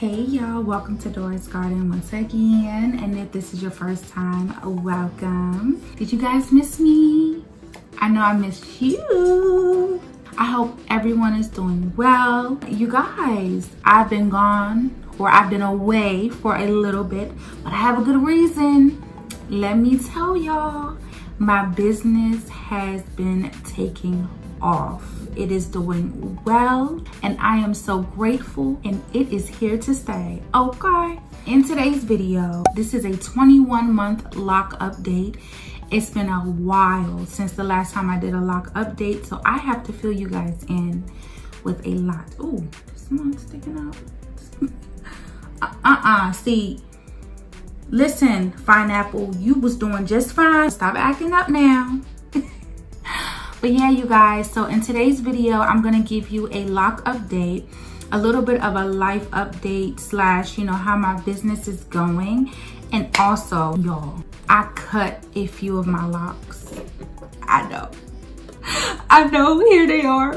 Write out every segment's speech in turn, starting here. Hey y'all, welcome to Doris Garden once again, and if this is your first time, welcome. Did you guys miss me? I know I missed you. I hope everyone is doing well. You guys, I've been gone, or I've been away for a little bit, but I have a good reason. Let me tell y'all, my business has been taking off. It is doing well, and I am so grateful, and it is here to stay, okay? In today's video, this is a 21-month lock update. It's been a while since the last time I did a lock update, so I have to fill you guys in with a lot. Ooh, someone's sticking out. See, listen, Fine Apple, you was doing just fine. Stop acting up now. But yeah, you guys, so in today's video, I'm gonna give you a lock update, a little bit of a life update slash, you know, how my business is going. And also, y'all, I cut a few of my locks. I know, here they are.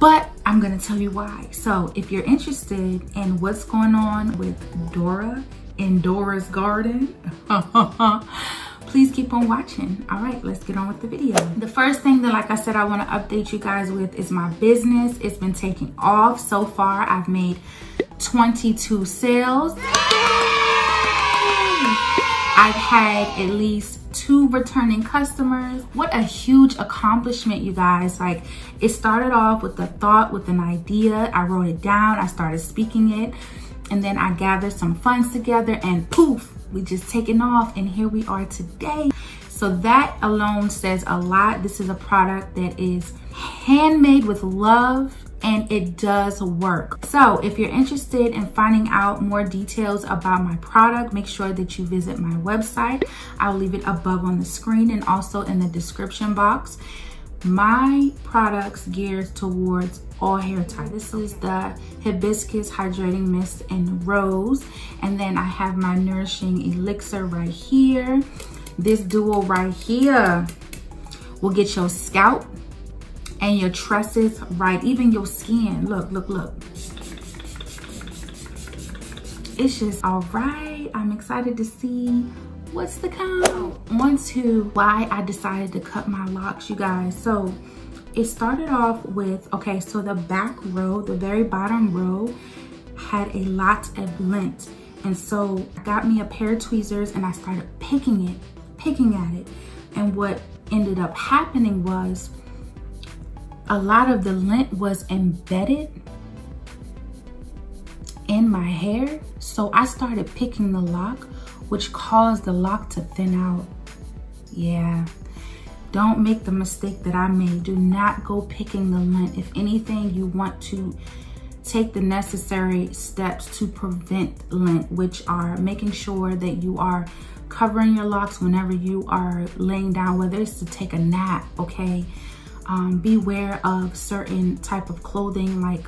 But I'm gonna tell you why. So if you're interested in what's going on with Dora and Dora's Garden, please keep on watching. All right, let's get on with the video. The first thing that, like I said, I want to update you guys with is my business. It's been taking off so far. I've made 22 sales. Yay! I've had at least 2 returning customers. What a huge accomplishment, you guys. Like, it started off with a thought, with an idea. I wrote it down, I started speaking it, and then I gathered some funds together, and poof, we just taken off, and here we are today. So that alone says a lot. This is a product that is handmade with love, and it does work. So if you're interested in finding out more details about my product, make sure that you visit my website. I'll leave it above on the screen and also in the description box. My products geared towards all hair types. This is the Hibiscus Hydrating Mist and Rose, and then I have my Nourishing Elixir right here. This duo right here will get your scalp and your tresses right, even your skin. Look, it's just all right. I'm excited to see what's to come. On to why I decided to cut my locks, you guys. So it started off with, okay, so the back row, the very bottom row, had a lot of lint, and so I got me a pair of tweezers and I started picking at it, and what ended up happening was a lot of the lint was embedded in my hair, so I started picking the lock, which caused the lock to thin out. Yeah, don't make the mistake that I made. Do not go picking the lint. If anything, you want to take the necessary steps to prevent lint, which are making sure that you are covering your locks whenever you are laying down, whether it's to take a nap, okay? Beware of certain type of clothing like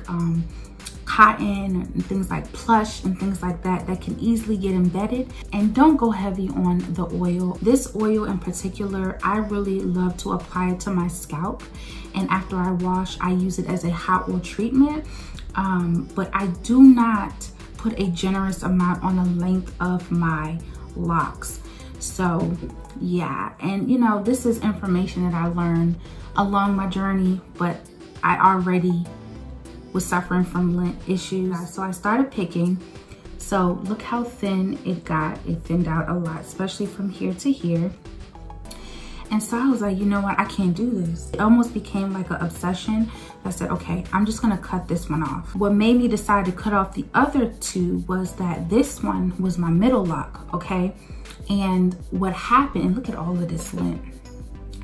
cotton and things like plush and things like that can easily get embedded, and don't go heavy on the oil. This oil in particular, I really love to apply it to my scalp, and after I wash, I use it as a hot oil treatment, but I do not put a generous amount on the length of my locks. So yeah, and you know, this is information that I learned along my journey, but I already was suffering from lint issues. So I started picking. So look how thin it got. It thinned out a lot, especially from here to here. And so I was like, you know what? I can't do this. It almost became like an obsession. I said, okay, I'm just gonna cut this one off. What made me decide to cut off the other two was that this one was my middle lock, okay? And what happened, look at all of this lint.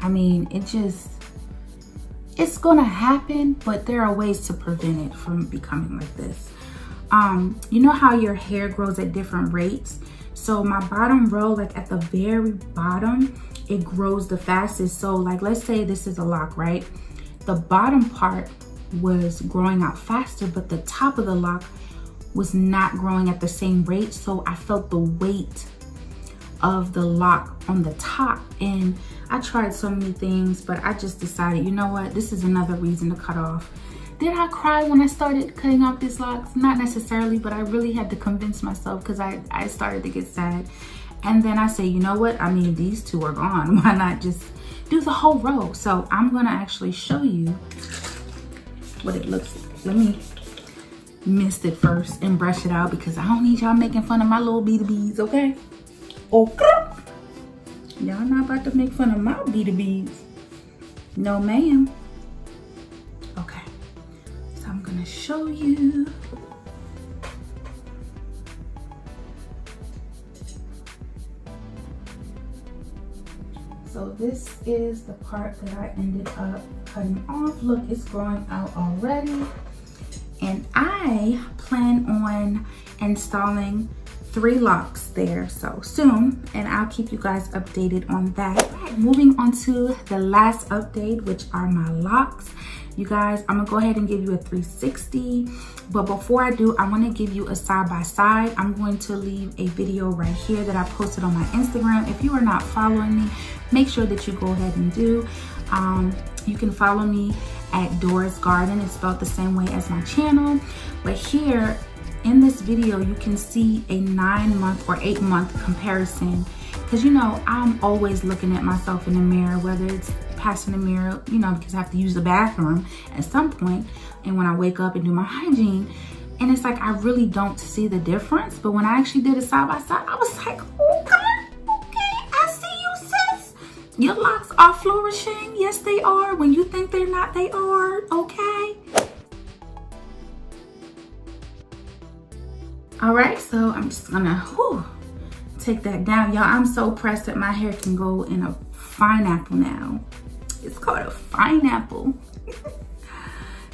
I mean, it just, it's gonna happen, but there are ways to prevent it from becoming like this. You know how your hair grows at different rates? So my bottom row, like at the very bottom, it grows the fastest. So like, let's say this is a lock, right? The bottom part was growing out faster, but the top of the lock was not growing at the same rate. So I felt the weight of the lock on the top, and I tried so many things, but I just decided, you know what, this is another reason to cut off. Did I cry when I started cutting off these locks? Not necessarily, but I really had to convince myself because I started to get sad. And then I say, you know what? I mean, these two are gone. Why not just do the whole row? So I'm gonna actually show you what it looks like. Let me mist it first and brush it out because I don't need y'all making fun of my little B2Bs, okay? Okay. Y'all not about to make fun of my B2Bs. No, ma'am. Okay, so I'm gonna show you. So this is the part that I ended up cutting off. Look, it's growing out already. And I plan on installing 3 locks there so soon, and I'll keep you guys updated on that. Right, moving on to the last update, which are my locks. You guys, I'm gonna go ahead and give you a 360, but before I do, I want to give you a side by side. I'm going to leave a video right here that I posted on my Instagram. If you are not following me, make sure that you go ahead and do. You can follow me at Doris Garden. It's spelled the same way as my channel, but here in this video, you can see a 9-month or 8-month comparison. Because you know, I'm always looking at myself in the mirror, whether it's passing the mirror, you know, because I have to use the bathroom at some point, and when I wake up and do my hygiene, and it's like I really don't see the difference. But when I actually did it side by side, I was like, oh God, okay, I see you, sis. Your locks are flourishing. Yes, they are. When you think they're not, they are, okay? All right, so I'm just gonna take that down. Y'all, I'm so pressed that my hair can go in a fine apple now. It's called a fine apple.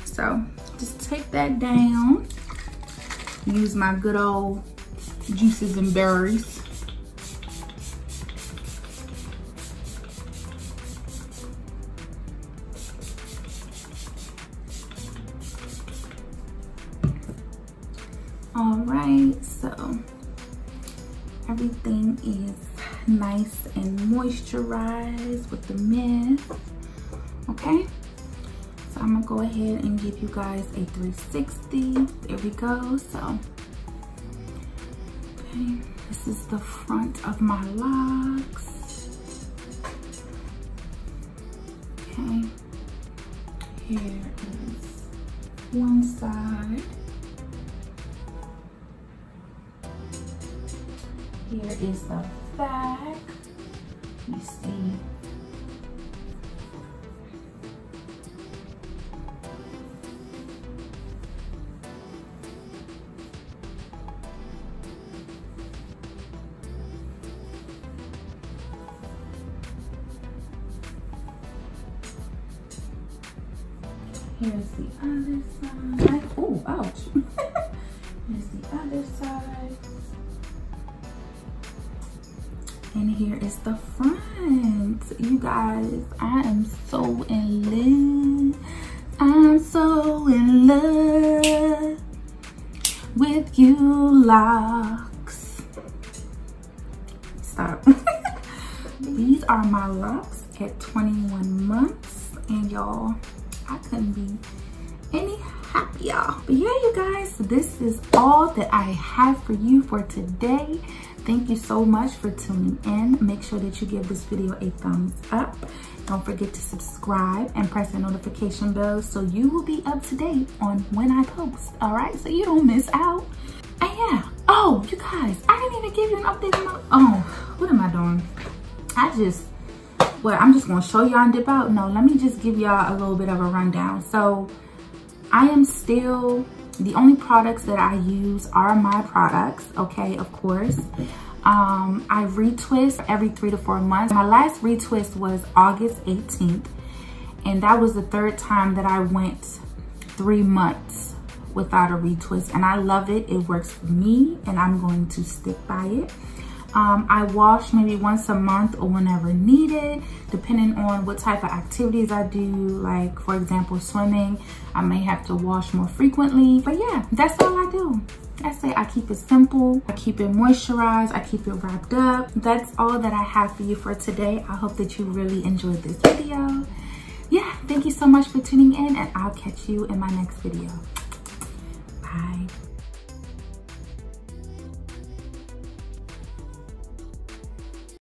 So just take that down. Use my good old juices and berries. All right, so everything is nice and moisturized with the mist, okay? So I'm gonna go ahead and give you guys a 360. There we go, so, okay, this is the front of my locks. Okay, here is one side. Here is the back. You see. Here's the other side. Oh, ouch. Here's the other side. And here is the front. You guys, I am so in love. I'm so in love with you locks. Stop. These are my locks at 21 months. And y'all, I couldn't be any happier. But yeah, you guys, this is all that I have for you for today. Thank you so much for tuning in. Make sure that you give this video a thumbs up. Don't forget to subscribe and press the notification bell so you will be up to date on when I post, all right? So you don't miss out. And yeah, oh, you guys, I didn't even give you an update on my, oh, what am I doing? I'm just gonna show y'all and dip out. No, let me just give y'all a little bit of a rundown. So I am still, the only products that I use are my products, okay, of course. I retwist every 3 to 4 months. My last retwist was August 18th, and that was the 3rd time that I went 3 months without a retwist, and I love it. It works for me, and I'm going to stick by it. I wash maybe once a month or whenever needed, depending on what type of activities I do. Like, for example, swimming, I may have to wash more frequently. But yeah, that's all I do. That's it. I keep it simple. I keep it moisturized. I keep it wrapped up. That's all that I have for you for today. I hope that you really enjoyed this video. yeah, thank you so much for tuning in, and I'll catch you in my next video. Bye.